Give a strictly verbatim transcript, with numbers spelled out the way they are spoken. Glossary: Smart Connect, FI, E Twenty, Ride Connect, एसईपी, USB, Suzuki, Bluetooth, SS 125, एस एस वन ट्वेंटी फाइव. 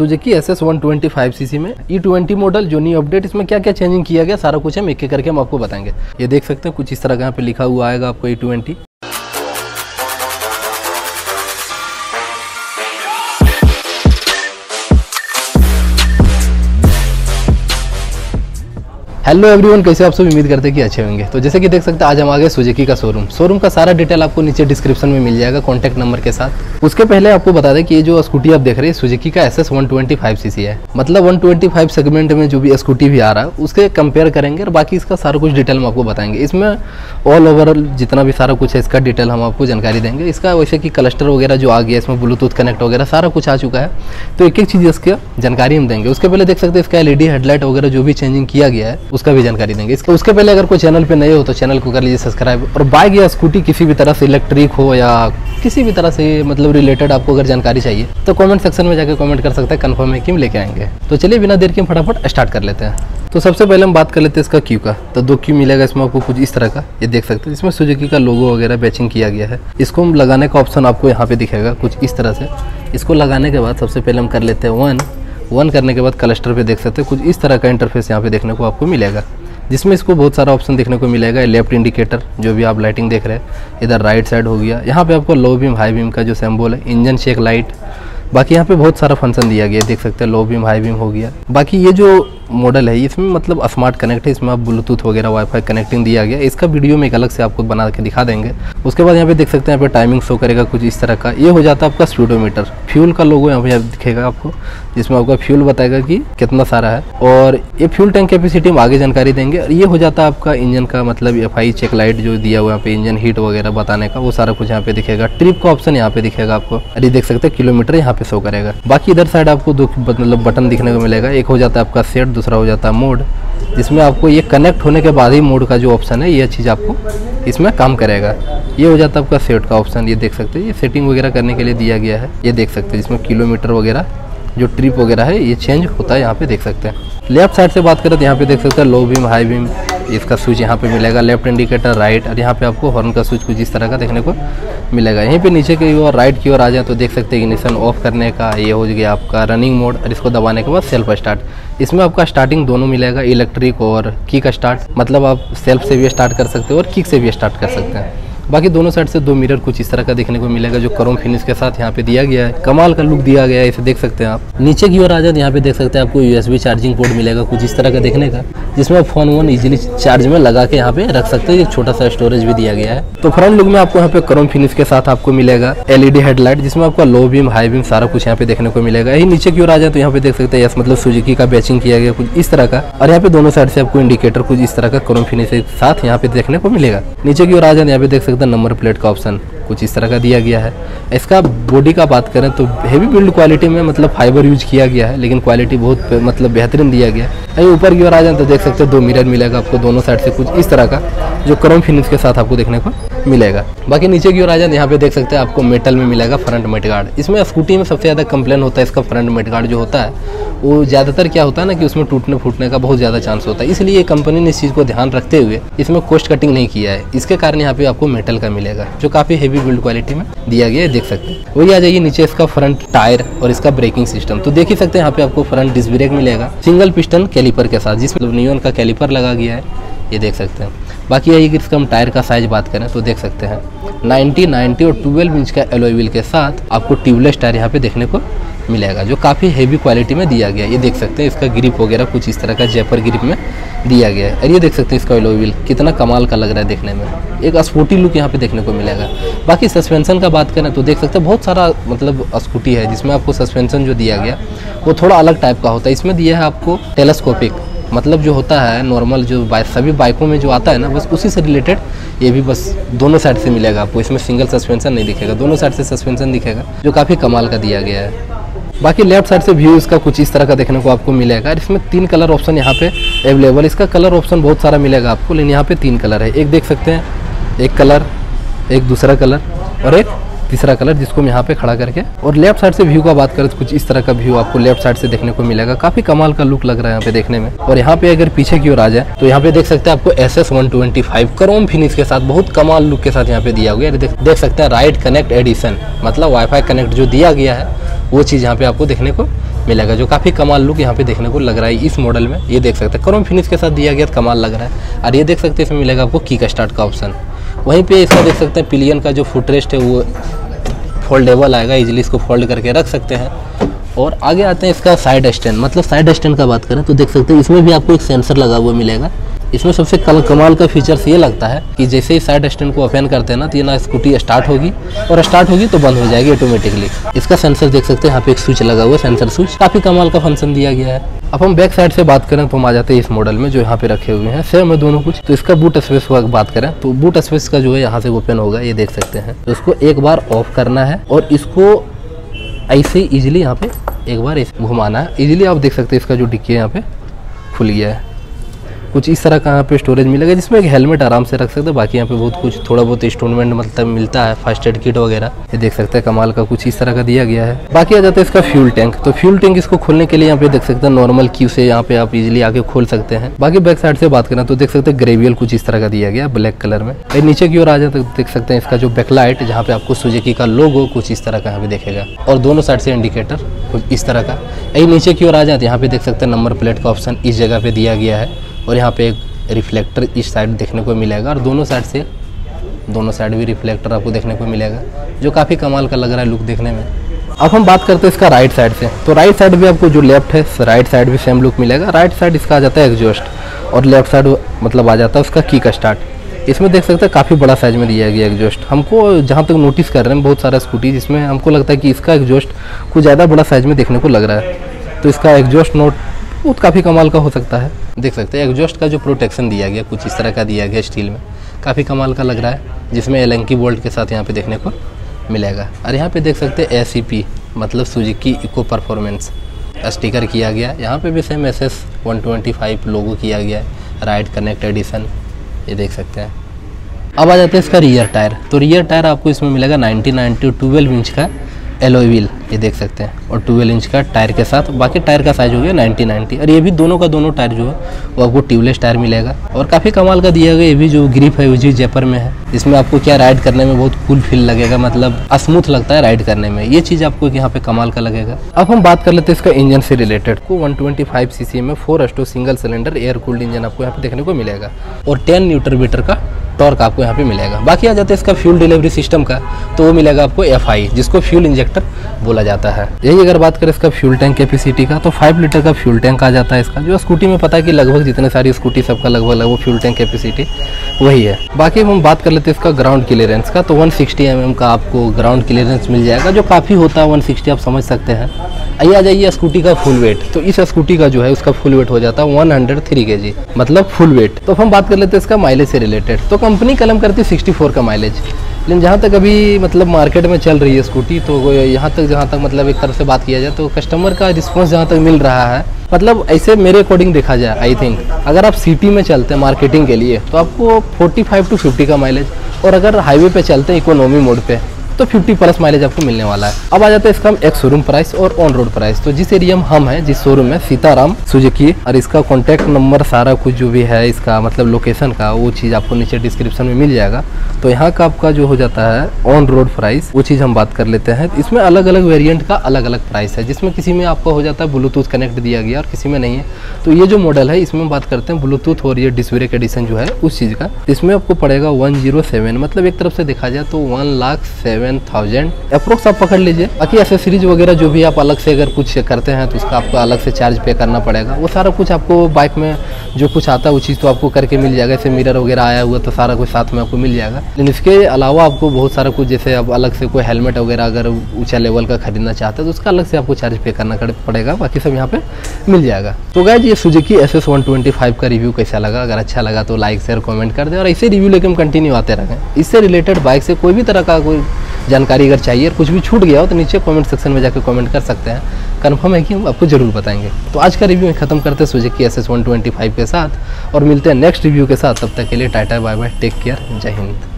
Suzuki S S one two five CC में E twenty model जो new update, इसमें क्या क्या चेंजिंग किया गया सारा कुछ हम एक एक करके हम आपको बताएंगे। ये देख सकते हैं कुछ इस तरह का यहाँ पे लिखा हुआ आएगा आपको ई ट्वेंटी। हेलो एवरीवन, कैसे आप सब, उम्मीद करते हैं कि अच्छे होंगे। तो जैसे कि देख सकते हैं आज हम आ गए सुजुकी का शोरूम। शोरूम का सारा डिटेल आपको नीचे डिस्क्रिप्शन में मिल जाएगा कॉन्टैक्ट नंबर के साथ। उसके पहले आपको बता दें कि ये जो स्कूटी आप देख रहे हैं सुजुकी का एस एस वन ट्वेंटी फाइव C C है, मतलब वन ट्वेंटी फाइव सेगमेंट में जो भी स्कूटी भी आ रहा है उसके कंपेयर करेंगे और बाकी इसका सारा कुछ डिटेल हम आपको बताएंगे। इसमें ऑल ओवरऑल जितना भी सारा कुछ है इसका डिटेल हम आपको जानकारी देंगे। इसका वैसे कि क्लस्टर वगैरह जो आ गया, इसमें ब्लूटूथ कनेक्ट वगैरह सारा कुछ आ चुका है, तो एक एक चीज़ इसकी जानकारी हम देंगे। उसके पहले देख सकते हैं इसका एलईडी हेडलाइट वगैरह जो भी चेंजिंग किया गया है उसका भी जानकारी देंगे। इसके उसके पहले अगर कोई चैनल पे नए हो तो चैनल को कर लीजिए सब्सक्राइब। और बाइक या स्कूटी किसी भी तरह से इलेक्ट्रिक हो या किसी भी तरह से मतलब रिलेटेड आपको अगर जानकारी चाहिए तो कमेंट सेक्शन में जाकर कमेंट कर सकते हैं, कंफर्म है कि हम लेके आएंगे। तो चलिए बिना देर के हम फटाफट स्टार्ट कर लेते हैं। तो सबसे पहले हम बात कर लेते हैं इसका क्यू का। तो दो क्यू मिलेगा इसमें आपको कुछ इस तरह का, ये देख सकते हैं। इसमें सुजुकी का लोगो वगैरह बैचिंग किया गया है, इसको हम लगाने का ऑप्शन आपको यहाँ पे दिखेगा कुछ इस तरह से। इसको लगाने के बाद सबसे पहले हम कर लेते हैं वन वन करने के बाद क्लस्टर पे देख सकते हैं कुछ इस तरह का इंटरफेस यहाँ पे देखने को आपको मिलेगा, जिसमें इसको बहुत सारा ऑप्शन देखने को मिलेगा। लेफ्ट इंडिकेटर जो भी आप लाइटिंग देख रहे हैं, इधर राइट साइड हो गया, यहाँ पे आपको लो बीम हाई बीम का जो सिंबल है, इंजन शेक लाइट, बाकी यहाँ पे बहुत सारा फंक्शन दिया गया है। देख सकते हैं लो बीम हाई बीम हो गया। बाकी ये जो मॉडल है इसमें मतलब स्मार्ट कनेक्ट है, इसमें आप ब्लूटूथ वगैरह वाईफाई कनेक्टिंग दिया गया, इसका वीडियो में एक अलग से आपको बना के दिखा देंगे। उसके बाद यहाँ पे देख सकते हैं यहाँ पे टाइमिंग शो करेगा कुछ इस तरह का। ये हो जाता है आपका स्पीडोमीटर। फ्यूल का लोगो यहाँ पे दिखेगा आपको, जिसमें आपका फ्यूल बताएगा कि कितना सारा है, और ये फ्यूल टैंक कैपेसिटी हम आगे जानकारी देंगे। और ये हो जाता है आपका इंजन का मतलब एफ आई चेक लाइट जो दिया हुआ यहाँ पे, इंजन हीट वगैरह बताने का वो सारा कुछ यहाँ पे दिखेगा। ट्रिप का ऑप्शन यहाँ पे दिखेगा आपको, और ये देख सकते हैं किलोमीटर यहाँ पे शो करेगा। बाकी इधर साइड आपको दो मतलब बटन दिखने को मिलेगा, एक हो जाता है आपका सेट, दूसरा हो जाता है मोड, जिसमें आपको ये कनेक्ट होने के बाद ही मोड का जो ऑप्शन है ये चीज़ आपको इसमें काम करेगा। ये हो जाता है आपका सेट का ऑप्शन, ये देख सकते हैं, ये सेटिंग वगैरह करने के लिए दिया गया है। ये देख सकते हैं जिसमें किलोमीटर वगैरह जो ट्रिप वगैरह है ये चेंज होता है यहाँ पे देख सकते हैं। लेफ्ट साइड से बात करें तो यहाँ पे देख सकते हैं लो बीम हाई बीम इसका स्विच यहाँ पे मिलेगा, लेफ्ट इंडिकेटर राइट, और यहाँ पे आपको हॉर्न का स्विच कुछ इस तरह का देखने को मिलेगा। यहीं पे नीचे की ओर राइट की ओर आ जाए तो देख सकते हैं इग्निशन ऑफ करने का, ये हो गया आपका रनिंग मोड, और इसको दबाने के बाद सेल्फ स्टार्ट। इसमें आपका स्टार्टिंग दोनों मिलेगा, इलेक्ट्रिक और किक स्टार्ट, मतलब आप सेल्फ से भी स्टार्ट कर सकते हो और किक से भी स्टार्ट कर सकते हैं। बाकी दोनों साइड से दो मिरर कुछ इस तरह का देखने को मिलेगा जो क्रोम फिनिश के साथ यहाँ पे दिया गया है, कमाल का लुक दिया गया है, इसे देख सकते हैं आप। नीचे की ओर आ जाए यहाँ पे देख सकते हैं आपको यूएसबी चार्जिंग पोर्ट मिलेगा कुछ इस तरह का देखने का, जिसमें आप फोन वोन इजीली चार्ज में लगा के यहाँ पे रख सकते हैं। एक छोटा सा स्टोरेज भी दिया गया है। तो फ्रंट लुक में आपको यहाँ पे क्रोम फिनिश के साथ आपको मिलेगा एलईडी हेडलाइट, जिसमें आपका लो बीम हाई बीम सारा कुछ यहाँ पे देखने को मिलेगा। यही नीचे की ओर आ जाए तो यहाँ पे देख सकते हैं यस मतलब सुजुकी का बैचिंग किया गया कुछ इस तरह का, और यहाँ पे दोनों साइड से आपको इंडिकेटर कुछ इस तरह का क्रोम फिनिश के साथ यहाँ पे देखने को मिलेगा। नीचे की ओर आ जाए यहाँ पे देख सकते नंबर प्लेट का ऑप्शन कुछ इस तरह का दिया गया है। इसका बॉडी का बात करें तो हेवी बिल्ड क्वालिटी में मतलब फाइबर यूज किया गया है, लेकिन क्वालिटी बहुत मतलब बेहतरीन दिया गया है। ऊपर की ओर आ जाए तो देख सकते हैं दो मिरर मिलेगा आपको दोनों साइड से कुछ इस तरह का जो क्रोम फिनिश के साथ आपको देखने को मिलेगा। बाकी नीचे की ओर आ जाए यहाँ पे देख सकते हैं आपको मेटल में मिलेगा फ्रंट मेट गार्ड। इसमें स्कूटी में सबसे ज़्यादा कंप्लेन होता है इसका फ्रंट मेट गार्ड जो होता है वो ज़्यादातर क्या होता है ना कि उसमें टूटने फूटने का बहुत ज़्यादा चांस होता है, इसलिए कंपनी ने इस चीज़ को ध्यान रखते हुए इसमें कॉस्ट कटिंग नहीं किया है, इसके कारण यहाँ पे आपको मेटल का मिलेगा जो काफ़ी हेवी बिल्ड क्वालिटी में दिया गया है, देख सकते हैं। वही आ जाइए नीचे इसका फ्रंट टायर और इसका ब्रेकिंग सिस्टम, तो देख ही सकते हैं यहाँ पे आपको फ्रंट डिस्क ब्रेक मिलेगा सिंगल पिस्टन कैलिपर के साथ, जिसमें नियॉन का कैलिपर लगा गया है, ये देख सकते हैं। बाकी यही कि इसका हम टायर का साइज बात करें तो देख सकते हैं नब्बे, नब्बे और बारह इंच का एलॉय व्हील के साथ आपको ट्यूबलेस टायर यहाँ पे देखने को मिलेगा जो काफ़ी हेवी क्वालिटी में दिया गया है। ये देख सकते हैं इसका ग्रिप वगैरह कुछ इस तरह का जैपर ग्रिप में दिया गया है, और ये देख सकते हैं इसका एलॉय व्हील कितना कमाल का लग रहा है देखने में, एक स्पोर्टी लुक यहाँ पे देखने को मिलेगा। बाकी सस्पेंशन का बात करें तो देख सकते हैं बहुत सारा मतलब स्कूटी है जिसमें आपको सस्पेंशन जो दिया गया वो थोड़ा अलग टाइप का होता है। इसमें दिया है आपको टेलेस्कोपिक, मतलब जो होता है नॉर्मल जो बाइक सभी बाइकों में जो आता है ना बस उसी से रिलेटेड ये भी बस दोनों साइड से मिलेगा आपको, इसमें सिंगल सस्पेंशन नहीं दिखेगा, दोनों साइड से सस्पेंशन दिखेगा जो काफ़ी कमाल का दिया गया है। बाकी लेफ्ट साइड से व्यू इसका कुछ इस तरह का देखने को आपको मिलेगा, और इसमें तीन कलर ऑप्शन यहाँ पे अवेलेबल, इसका कलर ऑप्शन बहुत सारा मिलेगा आपको, लेकिन यहाँ पर तीन कलर है, एक देख सकते हैं एक कलर, एक दूसरा कलर और एक तीसरा कलर, जिसको हम यहाँ पे खड़ा करके। और लेफ्ट साइड से व्यू का बात करें तो कुछ इस तरह का व्यू आपको लेफ्ट साइड से देखने को मिलेगा, काफी कमाल का लुक लग रहा है यहाँ पे देखने में। और यहाँ पे अगर पीछे की ओर आ जाए तो यहाँ पे देख सकते हैं आपको एस एस वन ट्वेंटी फाइव chrome finish के साथ बहुत कमाल लुक के साथ यहाँ पे दिया गया है, देख सकते हैं राइट कनेक्ट एडिशन, मतलब वाईफाई कनेक्ट जो दिया गया है वो चीज़ यहाँ पे आपको देखने को मिलेगा, जो काफ़ी कमाल लुक यहाँ पे देखने को लग रहा है इस मॉडल में। ये देख सकते हैं क्रोम फिनिश के साथ दिया गया तो कमाल लग रहा है। और ये देख सकते हैं इसमें मिलेगा आपको किक स्टार्ट का ऑप्शन। वहीं पे इसका देख सकते हैं पिलियन का जो फुटरेस्ट है वो फोल्डेबल आएगा, इजीली इसको फोल्ड करके रख सकते हैं। और आगे आते हैं इसका साइड स्टैंड, मतलब साइड स्टैंड का बात करें तो देख सकते हैं इसमें भी आपको एक सेंसर लगा हुआ मिलेगा। इसमें सबसे कमाल का फीचर्स ये लगता है कि जैसे ही साइड स्टैंड को ओपन करते हैं ना तो ये ना स्कूटी स्टार्ट होगी, और स्टार्ट होगी तो बंद हो जाएगी ऑटोमेटिकली। इसका सेंसर देख सकते हैं यहाँ पे एक स्विच लगा हुआ है, सेंसर स्विच, काफ़ी कमाल का फंक्शन दिया गया है। अब हम बैक साइड से बात करें तो हम आ जाते हैं इस मॉडल में जो यहाँ पे रखे हुए हैं सेम है दोनों कुछ। तो इसका बूट स्पेस की बात करें तो बूट स्पेस का जो है यहाँ से ओपन होगा, ये देख सकते हैं। तो इसको एक बार ऑफ करना है और इसको ऐसे ईजिली यहाँ पे एक बार घुमाना है। ईजिली आप देख सकते हैं इसका जो डिक्की है यहाँ पे खुल गया है। कुछ इस तरह का यहाँ पे स्टोरेज मिलेगा जिसमें एक हेलमेट आराम से रख सकते हैं। बाकी यहाँ पे बहुत कुछ थोड़ा बहुत इंस्ट्रूमेंट मतलब मिलता है, फर्स्ट एड किट वगैरह, ये देख सकते हैं कमाल का कुछ इस तरह का दिया गया है। बाकी आ जाता है इसका फ्यूल टैंक। तो फ्यूल टैंक इसको खोलने के लिए यहाँ पे देख सकते हैं नॉर्मल क्यू से यहाँ पे आप इजिली आके खोल सकते हैं। बाकी बैक साइड से बात करें तो देख सकते हैं ग्रेवियल कुछ इस तरह का दिया गया ब्लैक कलर में। और नीचे की ओर आ जाते देख सकते हैं इसका जो बैकलाइट, जहाँ पे आपको सुजुकी का लोगो कुछ इस तरह का यहाँ पे देखेगा, और दोनों साइड से इंडिकेटर कुछ इस तरह का। यही नीचे की ओर आ जाते यहाँ पे देख सकते हैं नंबर प्लेट का ऑप्शन इस जगह पे दिया गया है, और यहाँ पे एक रिफ्लेक्टर इस साइड देखने को मिलेगा, और दोनों साइड से दोनों साइड भी रिफ्लेक्टर आपको देखने को मिलेगा, जो काफ़ी कमाल का लग रहा है लुक देखने में। अब हम बात करते हैं इसका राइट साइड से। तो राइट साइड भी आपको जो लेफ्ट है राइट साइड भी सेम लुक मिलेगा। राइट साइड इसका आ जाता है एग्जॉस्ट, और लेफ्ट साइड मतलब आ जाता है उसका किक स्टार्ट। इसमें देख सकते हैं काफ़ी बड़ा साइज में दिया गया एग्जॉस्ट। हमको जहाँ तक नोटिस कर रहे हैं बहुत सारा स्कूटी जिसमें हमको लगता है कि इसका एग्जॉस्ट कुछ ज़्यादा बड़ा साइज में देखने को लग रहा है। तो इसका एग्जॉस्ट नोट वो काफ़ी कमाल का हो सकता है। देख सकते हैं एग्जॉस्ट का जो प्रोटेक्शन दिया गया कुछ इस तरह का दिया गया स्टील में, काफ़ी कमाल का लग रहा है, जिसमें एलंकी बोल्ट के साथ यहाँ पे देखने को मिलेगा। और यहाँ पे देख सकते हैं एसईपी मतलब सुजुकी इको परफॉर्मेंस स्टिकर किया गया। यहाँ पे भी same एस एस वन ट्वेंटी फाइव logo किया गया है, राइट कनेक्ट एडिशन, ये देख सकते हैं। अब आ जाते हैं इसका रियर टायर। तो रियर टायर आपको इसमें मिलेगा नाइनटीन नाइनटी ट्वेल्व इंच का एलॉय व्हील, ये देख सकते हैं, और ट्वेल्व इंच का टायर के साथ। बाकी टायर का साइज हो गया नाइनटी नाइनटी, और ये भी दोनों का दोनों टायर जो है वो आपको ट्यूबलेस टायर मिलेगा, और काफ़ी कमाल का दिया गया। ये भी जो ग्रिप है वो जी जयपर में है, इसमें आपको क्या राइड करने में बहुत कूल फील लगेगा, मतलब स्मूथ लगता है राइड करने में, ये चीज़ आपको यहाँ पे कमाल का लगेगा। अब हम बात कर लेते हैं इसका इंजन से रिलेटेड। को one twenty five C C में four stroke single cylinder air cooled engine आपको यहाँ पे देखने को मिलेगा, और टेन न्यूटन मीटर का टॉर्क आपको यहाँ पे मिलेगा। बाकी आ जाता है इसका फ्यूल डिलीवरी सिस्टम का, तो वो मिलेगा आपको एफ आई, जिसको फ्यूल इंजेक्टर बोला जाता है। यही अगर बात करें इसका फ्यूल टैंक कैपेसिटी का तो फाइव लीटर का फ्यूल टैंक आ जाता है इसका, जो स्कूटी में पता है कि लगभग जितने सारी स्कूटी सबका लगभग लगभग फ्यूल टैंक कैपेसिटी वही है। बाकी हम बात कर लेते हैं इसका ग्राउंड क्लियरेंस का। तो वन सिक्सटी एम एम का आपको ग्राउंड क्लियरेंस मिल जाएगा, जो काफ़ी होता है वन सिक्सटी आप समझ सकते हैं। आइए आ जाइए स्कूटी का फुल वेट। तो इस स्कूटी का जो है उसका फुल वेट हो जाता है वन हंड्रेड थ्री के जी मतलब फुल वेट। तो हम बात कर लेते हैं इसका माइलेज से रिलेटेड। तो कंपनी कलम करती है सिक्सटी फोर का माइलेज, लेकिन जहाँ तक अभी मतलब मार्केट में चल रही है स्कूटी तो यहाँ तक जहाँ तक मतलब एक तरफ से बात किया जाए तो कस्टमर का रिस्पांस जहाँ तक मिल रहा है, मतलब ऐसे मेरे अकॉर्डिंग देखा जाए आई थिंक अगर आप सिटी में चलते हैं मार्केटिंग के लिए तो आपको फोर्टी फाइव टू फिफ्टी का माइलेज, और अगर हाईवे पर चलते हैं इकोनॉमी मोड पर तो फिफ्टी प्लस माइलेज आपको मिलने वाला है। अब आ जाता है इसका हम एक शोरूम प्राइस और ऑन रोड प्राइस। तो जिस एरिया में हम हैं जिस शोरूम में सीताराम सुजुकी, और इसका कॉन्टैक्ट नंबर सारा कुछ जो भी है इसका मतलब लोकेशन का वो चीज़ आपको नीचे डिस्क्रिप्शन में मिल जाएगा। तो यहाँ का आपका जो हो जाता है ऑन रोड प्राइस, वो चीज़ हम बात कर लेते हैं। इसमें अलग अलग वेरियंट का अलग अलग प्राइस है, जिसमें किसी में आपका हो जाता है ब्लूटूथ कनेक्ट दिया गया और किसी में नहीं है। तो ये जो मॉडल है इसमें बात करते हैं ब्लूटूथ और ये डिस्ब्रेक एडिशन जो है उस चीज़ का, इसमें आपको पड़ेगा वन जीरो सेवन, मतलब एक तरफ से देखा जाए तो one lakh seven thousand approx आप पकड़ लीजिए। बाकी एसेसरीज वगैरह जो भी आप अलग से अगर कुछ करते हैं तो उसका आपको अलग से चार्ज पे करना पड़ेगा। वो सारा कुछ आपको बाइक में जो कुछ आता है वो चीज़ तो आपको करके मिल जाएगा, जैसे मिरर वगैरह आया हुआ तो सारा कुछ साथ में आपको मिल जाएगा। लेकिन इसके अलावा आपको बहुत सारा कुछ जैसे आप अलग से कोई हेलमेट वगैरह अगर ऊँचा लेवल का खरीदना चाहते हैं तो उसका अलग से आपको चार्ज पे करना पड़ेगा, बाकी सब यहाँ पे मिल जाएगा। तो गाइस ये Suzuki एस एस वन ट्वेंटी फाइव का रिव्यू कैसा लगा, अगर अच्छा लगा तो लाइक शेयर कमेंट कर दें, और ऐसे रिव्यू लेकर हम कंटिन्यू आते रहें। इससे रिलेटेड बाइक से कोई भी तरह का कोई जानकारी अगर चाहिए और कुछ भी छूट गया हो तो नीचे कमेंट सेक्शन में जाकर कमेंट कर सकते हैं, कंफर्म है कि हम आपको जरूर बताएंगे। तो आज का रिव्यू खत्म करते हैं Suzuki एस एस वन ट्वेंटी फाइव के साथ, और मिलते हैं नेक्स्ट रिव्यू के साथ। तब तक के लिए tata bye bye, take care, जय हिंद।